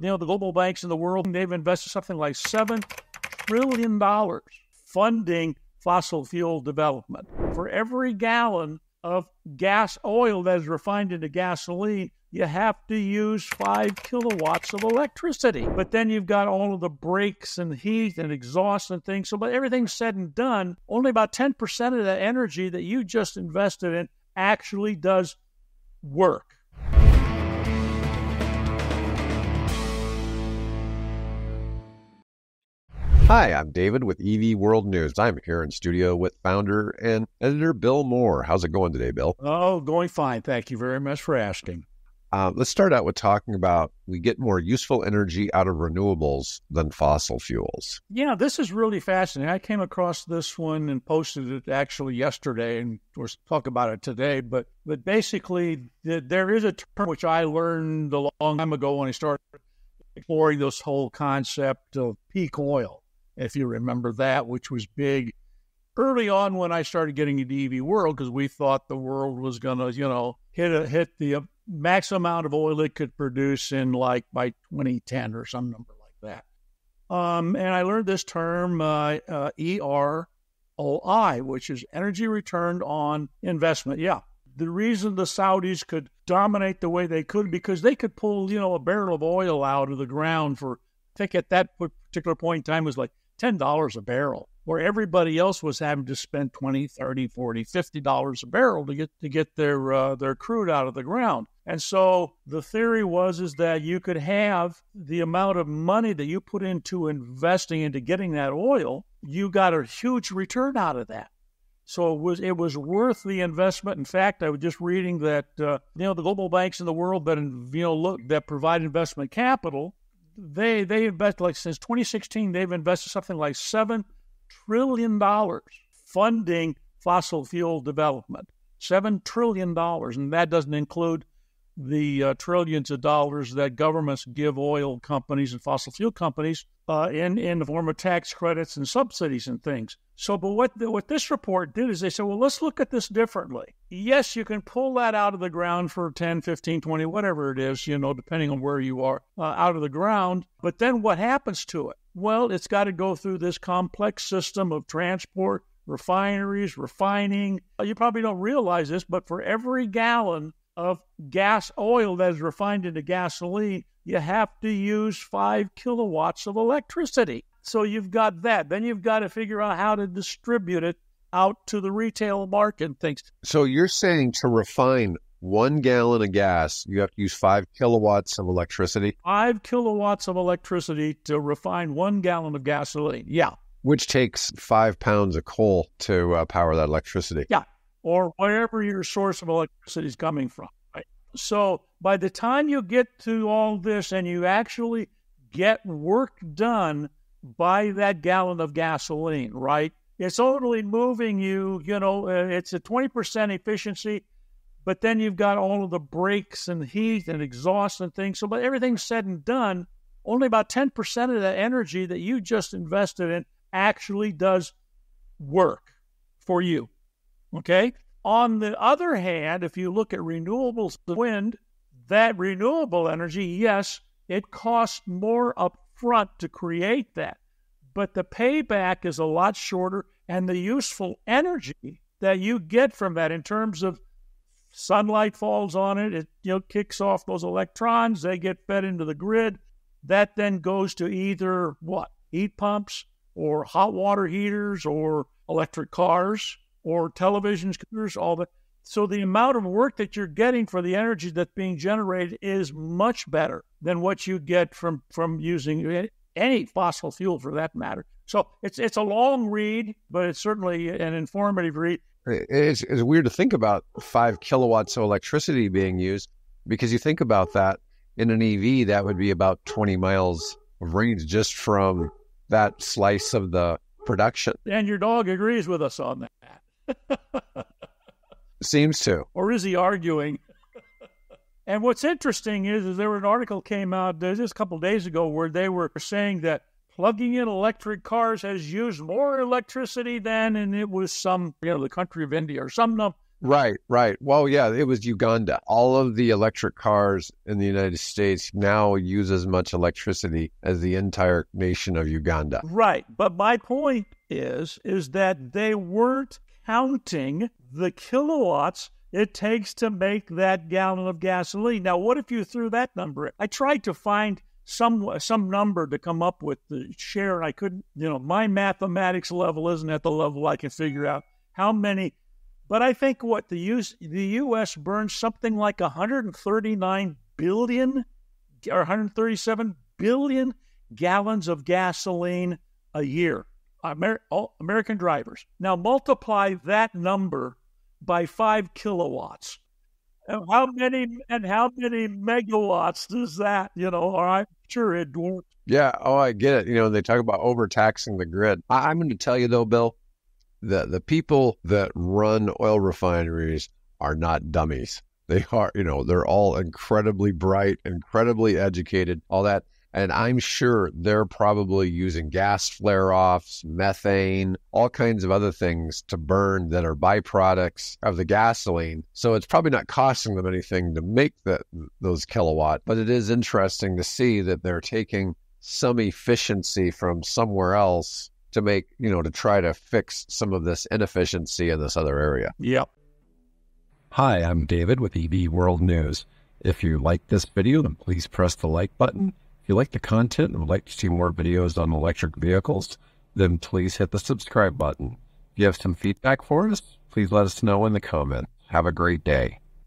you know, the global banks in the world, they've invested something like $7 trillion funding fossil fuel development. For every gallon of gas oil that is refined into gasoline, you have to use 5 kilowatts of electricity. But then you've got all of the brakes and heat and exhaust and things. So but everything's said and done, only about 10% of that energy that you just invested in actually does work. Hi, I'm David with EV World News. I'm here in studio with founder and editor Bill Moore. How's it going today, Bill? Oh, going fine. Thank you very much for asking. Let's start out with talking about we get more useful energy out of renewables than fossil fuels. Yeah, this is really fascinating. I came across this one and posted it actually yesterday, and we'll talk about it today. But basically, there is a term which I learned a long time ago when I started exploring this whole concept of peak oil, if you remember that, which was big early on when I started getting into EV world, because we thought the world was going to, you know, hit the max amount of oil it could produce in like by 2010 or some number like that. And I learned this term, EROI, which is energy returned on investment. Yeah. The reason the Saudis could dominate the way they could, because they could pull, you know, a barrel of oil out of the ground for, I think at that particular point in time, it was like $10 a barrel, where everybody else was having to spend $20, $30, $40, $50 a barrel to get their crude out of the ground. And so the theory was that you could have the amount of money that you put into investing into getting that oil, you got a huge return out of that. So it was worth the investment. In fact, I was just reading that the global banks in the world that that provide investment capital, they invest, like since 2016, they've invested something like $7 trillion funding fossil fuel development, $7 trillion. And that doesn't include the trillions of dollars that governments give oil companies and fossil fuel companies in the form of tax credits and subsidies and things. So, but what this report did is they said, well, let's look at this differently. Yes, you can pull that out of the ground for 10, 15, 20, whatever it is, you know, depending on where you are, out of the ground. But then what happens to it? Well, it's got to go through this complex system of transport, refineries, refining. You probably don't realize this, but for every gallon of gas oil that is refined into gasoline, you have to use 5 kilowatts of electricity. So you've got that. Then you've got to figure out how to distribute it out to the retail market and things. So you're saying to refine 1 gallon of gas, you have to use 5 kilowatts of electricity? 5 kilowatts of electricity to refine 1 gallon of gasoline, yeah. Which takes 5 pounds of coal to power that electricity. Yeah, or wherever your source of electricity is coming from. Right? So by the time you get to all this and you actually get work done by that gallon of gasoline, right? It's only moving you know, it's a 20% efficiency, but then you've got all of the brakes and heat and exhaust and things. So but everything's said and done, only about 10% of that energy that you just invested in actually does work for you, okay? On the other hand, if you look at renewables, the wind, that renewable energy, yes, it costs more upfront to create that, but the payback is a lot shorter, and the useful energy that you get from that in terms of sunlight falls on it, it, you know, kicks off those electrons, they get fed into the grid, that then goes to either heat pumps or hot water heaters or electric cars or televisions, computers, all that. So the amount of work that you're getting for the energy that's being generated is much better than what you get from using any fossil fuel for that matter. So it's a long read, but it's certainly an informative read. It's weird to think about 5 kilowatts of electricity being used, because you think about that in an EV, that would be about 20 miles of range just from that slice of the production. And your dog agrees with us on that. Seems to. Or is he arguing? And what's interesting is there was an article came out just a couple of days ago where they were saying that plugging in electric cars has used more electricity than, and it was some, you know, the country of India or some Right. Well, yeah, it was Uganda. All of the electric cars in the United States now use as much electricity as the entire nation of Uganda. Right. But my point is that they weren't counting the kilowatts it takes to make that gallon of gasoline. Now, what if you threw that number in? I tried to find some number to come up with the share. I couldn't, my mathematics level isn't at the level I can figure out how many. But I think the U.S. burns something like 139 billion or 137 billion gallons of gasoline a year, American drivers. Now multiply that number by 5 kilowatts. How many megawatts does that, or I'm sure it dwarfs. Yeah, I get it. They talk about overtaxing the grid. I'm going to tell you though, Bill, the people that run oil refineries are not dummies. They are, they're all incredibly bright, incredibly educated, all that. And I'm sure they're probably using gas flare-offs, methane, all kinds of other things to burn that are byproducts of the gasoline. So it's probably not costing them anything to make those kilowatt. But it is interesting to see that they're taking some efficiency from somewhere else to make, to try to fix some of this inefficiency in this other area. Yep. Hi, I'm David with EV World News. If you like this video, then please press the like button. If you like the content and would like to see more videos on electric vehicles, then please hit the subscribe button. If you have some feedback for us, please let us know in the comments. Have a great day.